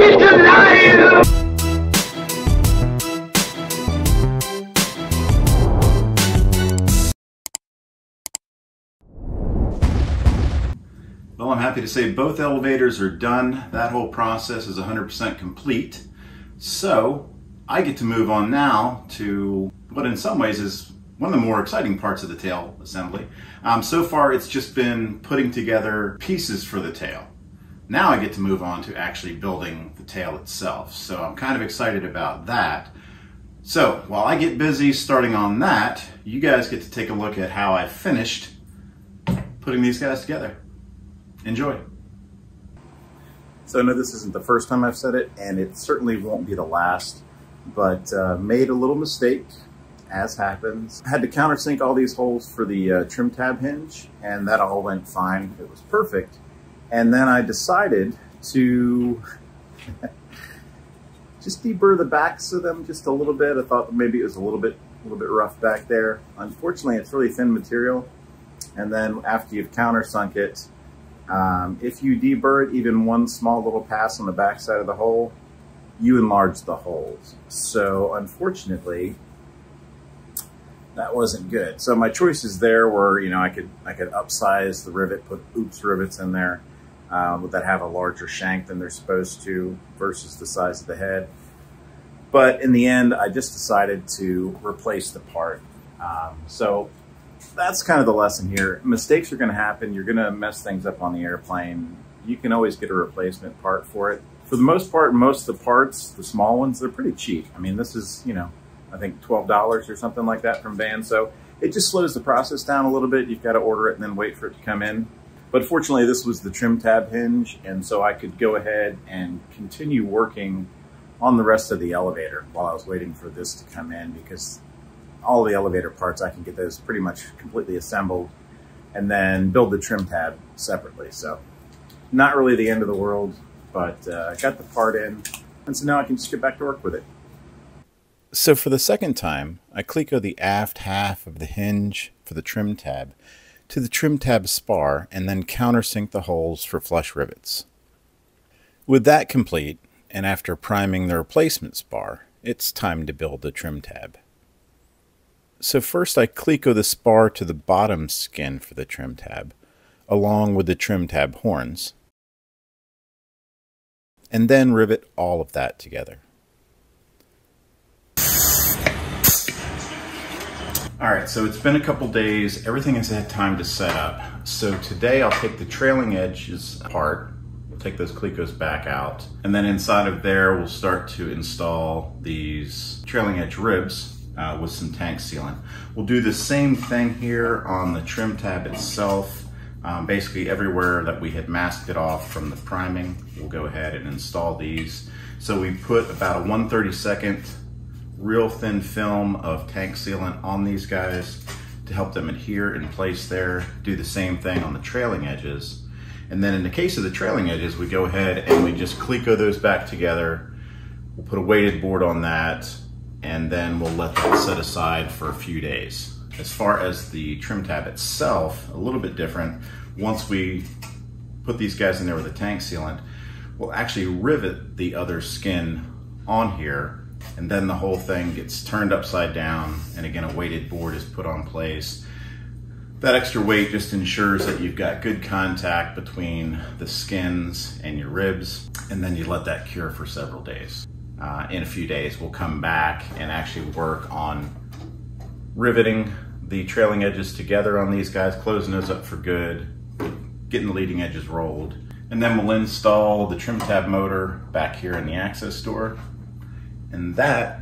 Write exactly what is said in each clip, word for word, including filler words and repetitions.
It's alive! Well, I'm happy to say both elevators are done. That whole process is one hundred percent complete. So I get to move on now to what in some ways is one of the more exciting parts of the tail assembly. Um, so far it's just been putting together pieces for the tail. Now I get to move on to actually building the tail itself. So I'm kind of excited about that. So while I get busy starting on that, you guys get to take a look at how I finished putting these guys together. Enjoy. So I know this isn't the first time I've said it, and it certainly won't be the last, but uh, made a little mistake. As happens. I had to countersink all these holes for the uh, trim tab hinge, and that all went fine. It was perfect. And then I decided to just deburr the backs of them just a little bit. I thought maybe it was a little bit, a little bit rough back there. Unfortunately, it's really thin material. And then after you've countersunk it, um, if you deburr it even one small little pass on the back side of the hole, you enlarge the holes. So unfortunately, that wasn't good. So my choices there were, you know, I could I could upsize the rivet, put oops rivets in there um, that have a larger shank than they're supposed to versus the size of the head. But in the end, I just decided to replace the part. Um, so that's kind of the lesson here. Mistakes are going to happen. You're going to mess things up on the airplane. You can always get a replacement part for it. For the most part, most of the parts, the small ones, they're pretty cheap. I mean, this is, you know, I think twelve dollars or something like that from Vans. So it just slows the process down a little bit. You've got to order it and then wait for it to come in. But fortunately, this was the trim tab hinge. And so I could go ahead and continue working on the rest of the elevator while I was waiting for this to come in, because all the elevator parts, I can get those pretty much completely assembled and then build the trim tab separately. So not really the end of the world, but uh, I got the part in. And so now I can just get back to work with it. So for the second time, I cleco the aft half of the hinge for the trim tab to the trim tab spar and then countersink the holes for flush rivets. With that complete, and after priming the replacement spar, it's time to build the trim tab. So first I cleco the spar to the bottom skin for the trim tab, along with the trim tab horns, and then rivet all of that together. All right, so it's been a couple days. Everything has had time to set up. So today I'll take the trailing edges apart. We'll take those clecos back out. And then inside of there, we'll start to install these trailing edge ribs uh, with some tank sealant. We'll do the same thing here on the trim tab itself. Um, basically everywhere that we had masked it off from the priming, we'll go ahead and install these. So we put about a one thirty-second real thin film of tank sealant on these guys to help them adhere in place there. Do the same thing on the trailing edges. And then in the case of the trailing edges, we go ahead and we just cleco those back together. We'll put a weighted board on that, and then we'll let that set aside for a few days. As far as the trim tab itself, a little bit different. Once we put these guys in there with the tank sealant, we'll actually rivet the other skin on here, and then the whole thing gets turned upside down, and again a weighted board is put on place. That extra weight just ensures that you've got good contact between the skins and your ribs, and then you let that cure for several days. Uh, in a few days we'll come back and actually work on riveting the trailing edges together on these guys, closing those up for good, getting the leading edges rolled, and then we'll install the trim tab motor back here in the access store. And that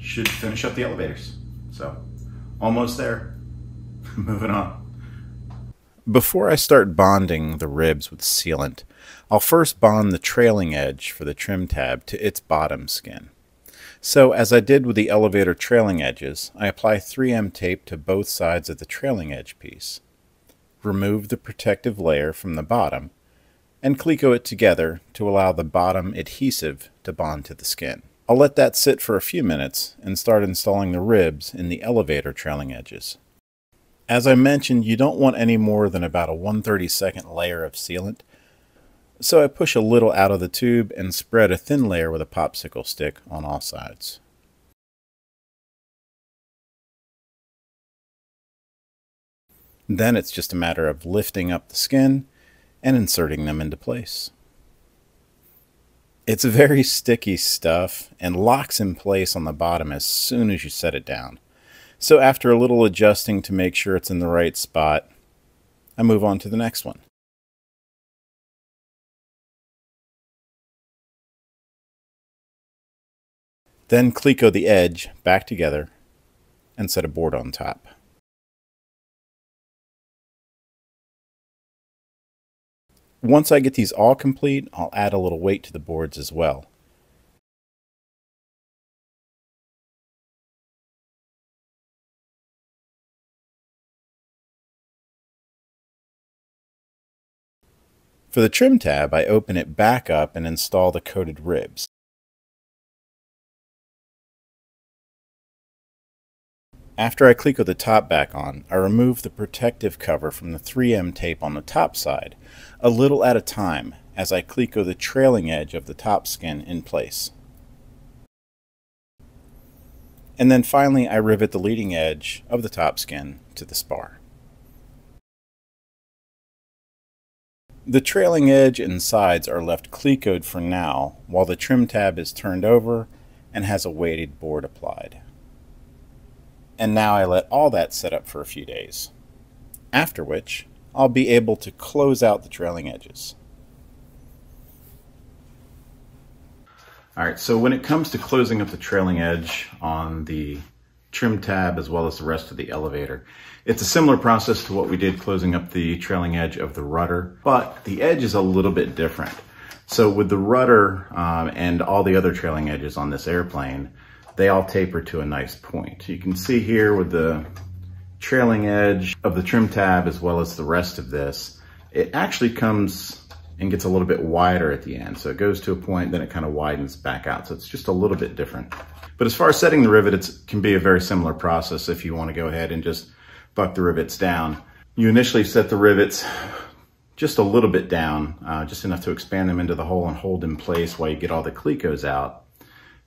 should finish up the elevators. So almost there, moving on. Before I start bonding the ribs with sealant, I'll first bond the trailing edge for the trim tab to its bottom skin. So as I did with the elevator trailing edges, I apply three M tape to both sides of the trailing edge piece. Remove the protective layer from the bottom and cleco it together to allow the bottom adhesive to bond to the skin. I'll let that sit for a few minutes and start installing the ribs in the elevator trailing edges. As I mentioned, you don't want any more than about a one thirty-second layer of sealant. So I push a little out of the tube and spread a thin layer with a popsicle stick on all sides. Then it's just a matter of lifting up the skin and inserting them into place. It's very sticky stuff and locks in place on the bottom as soon as you set it down. So after a little adjusting to make sure it's in the right spot, I move on to the next one. Then cleco the edge back together and set a board on top. Once I get these all complete, I'll add a little weight to the boards as well. For the trim tab, I open it back up and install the coated ribs. After I cleco the top back on, I remove the protective cover from the three M tape on the top side, a little at a time, as I cleco the trailing edge of the top skin in place. And then finally I rivet the leading edge of the top skin to the spar. The trailing edge and sides are left clecoed for now, while the trim tab is turned over and has a weighted board applied. And now I let all that set up for a few days, after which I'll be able to close out the trailing edges. Alright, so when it comes to closing up the trailing edge on the trim tab as well as the rest of the elevator, it's a similar process to what we did closing up the trailing edge of the rudder, but the edge is a little bit different. So with the rudder um, and all the other trailing edges on this airplane, they all taper to a nice point. You can see here with the trailing edge of the trim tab as well as the rest of this, it actually comes and gets a little bit wider at the end. So it goes to a point, then it kind of widens back out. So it's just a little bit different. But as far as setting the rivet, it can be a very similar process if you want to go ahead and just buck the rivets down. You initially set the rivets just a little bit down, uh, just enough to expand them into the hole and hold in place while you get all the clecos out.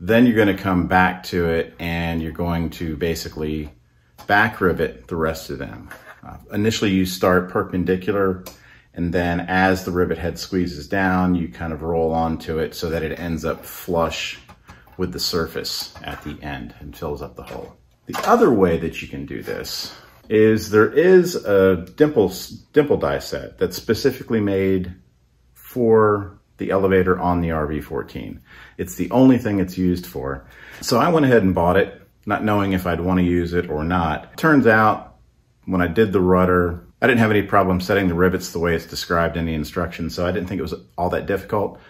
Then you're going to come back to it and you're going to basically back rivet the rest of them. Uh, initially you start perpendicular, and then as the rivet head squeezes down, you kind of roll onto it so that it ends up flush with the surface at the end and fills up the hole. The other way that you can do this is there is a dimple, dimple die set that's specifically made for the elevator on the R V fourteen. It's the only thing it's used for. So I went ahead and bought it, not knowing if I'd want to use it or not. Turns out when I did the rudder, I didn't have any problem setting the rivets the way it's described in the instructions, so I didn't think it was all that difficult.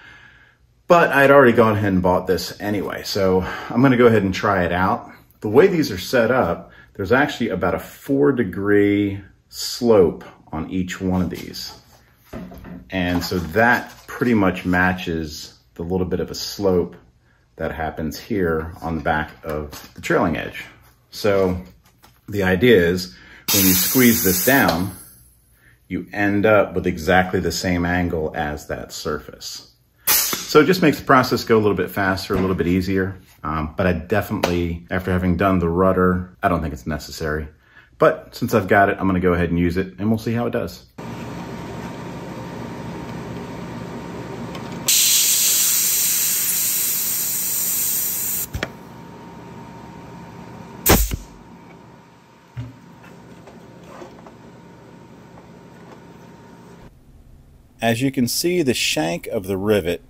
But I had already gone ahead and bought this anyway, so I'm going to go ahead and try it out. The way these are set up, there's actually about a four degree slope on each one of these. And so that pretty much matches the little bit of a slope that happens here on the back of the trailing edge. So the idea is when you squeeze this down, you end up with exactly the same angle as that surface. So it just makes the process go a little bit faster, a little bit easier. Um, but I definitely, after having done the rudder, I don't think it's necessary. But since I've got it, I'm gonna go ahead and use it and we'll see how it does. As you can see, the shank of the rivet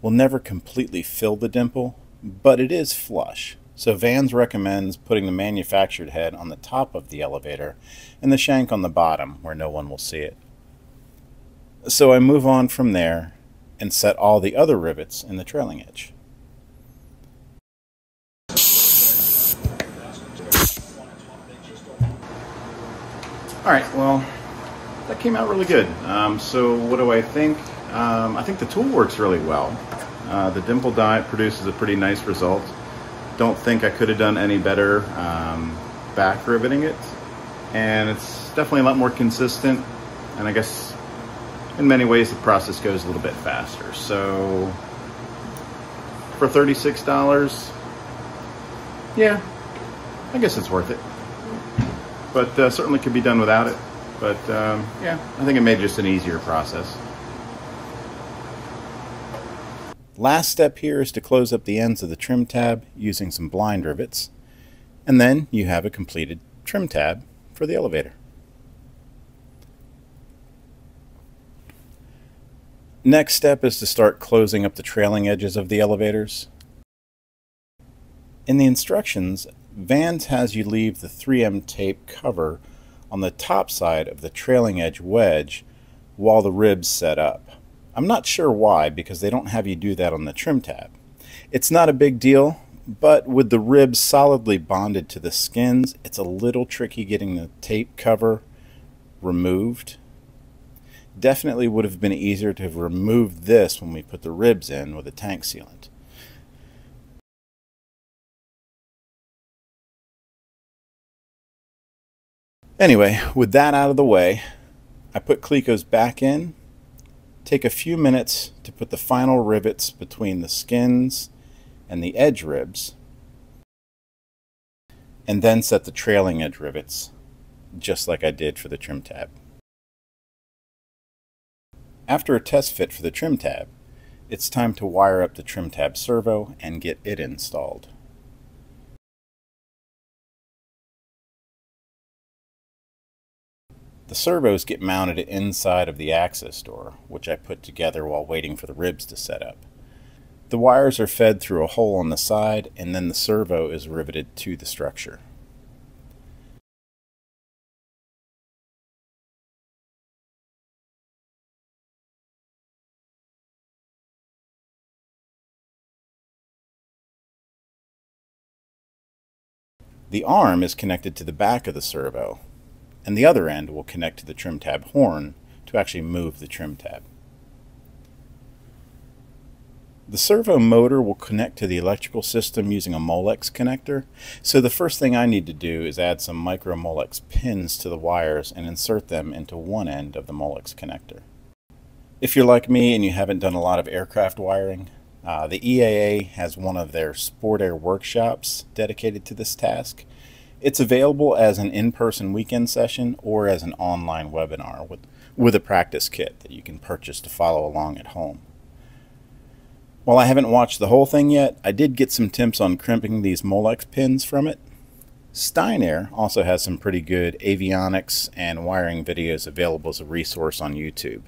will never completely fill the dimple, but it is flush. So Vans recommends putting the manufactured head on the top of the elevator and the shank on the bottom where no one will see it. So I move on from there and set all the other rivets in the trailing edge. All right, well, that came out really good. Um, so what do I think? Um, I think the tool works really well. Uh, the dimple die produces a pretty nice result. Don't think I could have done any better um, back riveting it. And it's definitely a lot more consistent. And I guess in many ways the process goes a little bit faster. So for thirty-six dollars, yeah, I guess it's worth it. But uh, certainly could be done without it. But um, yeah, I think it made just an easier process. Last step here is to close up the ends of the trim tab using some blind rivets, and then you have a completed trim tab for the elevator. Next step is to start closing up the trailing edges of the elevators. In the instructions, Vans has you leave the three M tape cover on the top side of the trailing edge wedge while the ribs set up. I'm not sure why, because they don't have you do that on the trim tab. It's not a big deal, but with the ribs solidly bonded to the skins, it's a little tricky getting the tape cover removed. Definitely would have been easier to have removed this when we put the ribs in with a tank sealant. Anyway, with that out of the way, I put Clecos back in. Take a few minutes to put the final rivets between the skins and the edge ribs, and then set the trailing edge rivets, just like I did for the trim tab. After a test fit for the trim tab, it's time to wire up the trim tab servo and get it installed. The servos get mounted inside of the access door, which I put together while waiting for the ribs to set up. The wires are fed through a hole on the side, and then the servo is riveted to the structure. The arm is connected to the back of the servo, and the other end will connect to the trim tab horn to actually move the trim tab. The servo motor will connect to the electrical system using a Molex connector, so the first thing I need to do is add some micro Molex pins to the wires and insert them into one end of the Molex connector. If you're like me and you haven't done a lot of aircraft wiring, uh, the E A A has one of their Sport Air workshops dedicated to this task. It's available as an in-person weekend session or as an online webinar with, with a practice kit that you can purchase to follow along at home. While I haven't watched the whole thing yet, I did get some tips on crimping these Molex pins from it. Steiner also has some pretty good avionics and wiring videos available as a resource on YouTube.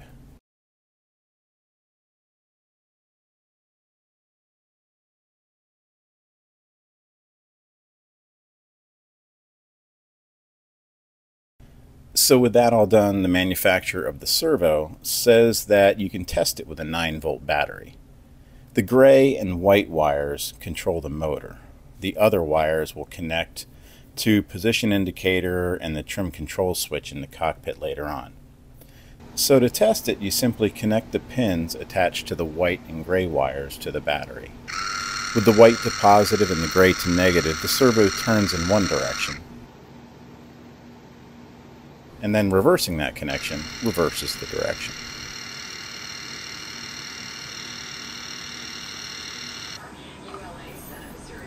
So with that all done, the manufacturer of the servo says that you can test it with a nine volt battery. The gray and white wires control the motor. The other wires will connect to position indicator and the trim control switch in the cockpit later on. So to test it, you simply connect the pins attached to the white and gray wires to the battery. With the white to positive and the gray to negative, the servo turns in one direction, and then reversing that connection reverses the direction.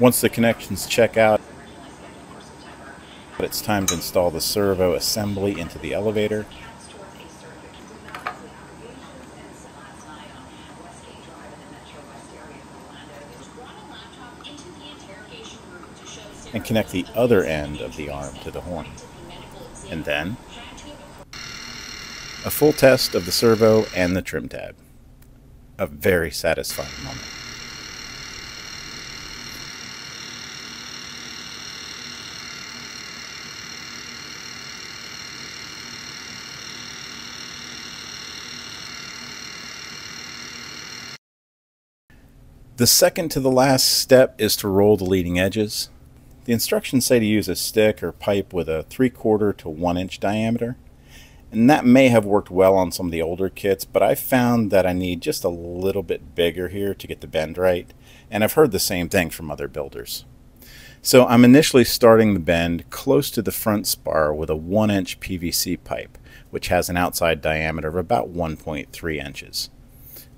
Once the connections check out, it's time to install the servo assembly into the elevator. And connect the other end of the arm to the horn. And then a full test of the servo and the trim tab. A very satisfying moment. The second to the last step is to roll the leading edges. The instructions say to use a stick or pipe with a three quarter to one inch diameter. And that may have worked well on some of the older kits, but I found that I need just a little bit bigger here to get the bend right, and I've heard the same thing from other builders. So I'm initially starting the bend close to the front spar with a one inch P V C pipe, which has an outside diameter of about one point three inches.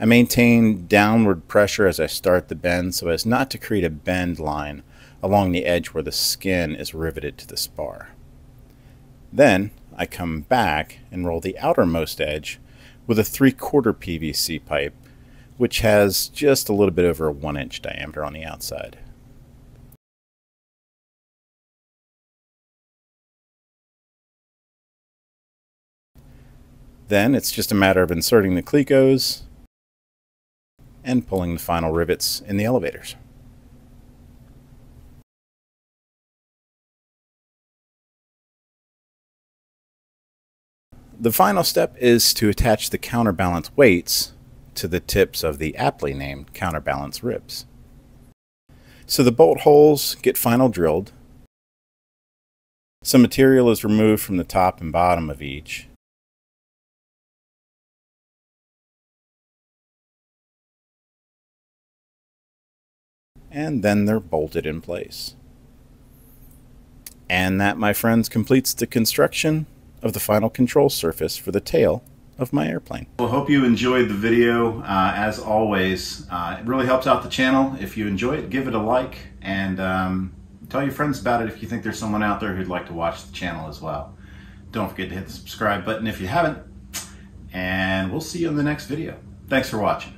I maintain downward pressure as I start the bend so as not to create a bend line along the edge where the skin is riveted to the spar. Then I come back and roll the outermost edge with a three quarter P V C pipe, which has just a little bit over a one inch diameter on the outside. Then it's just a matter of inserting the clecos and pulling the final rivets in the elevators. The final step is to attach the counterbalance weights to the tips of the aptly named counterbalance ribs. So the bolt holes get final drilled. Some material is removed from the top and bottom of each. And then they're bolted in place. And that, my friends, completes the construction of the final control surface for the tail of my airplane. Well, hope you enjoyed the video. Uh, as always, uh, it really helps out the channel. If you enjoy it, give it a like, and um, tell your friends about it if you think there's someone out there who'd like to watch the channel as well. Don't forget to hit the subscribe button if you haven't, and we'll see you in the next video. Thanks for watching.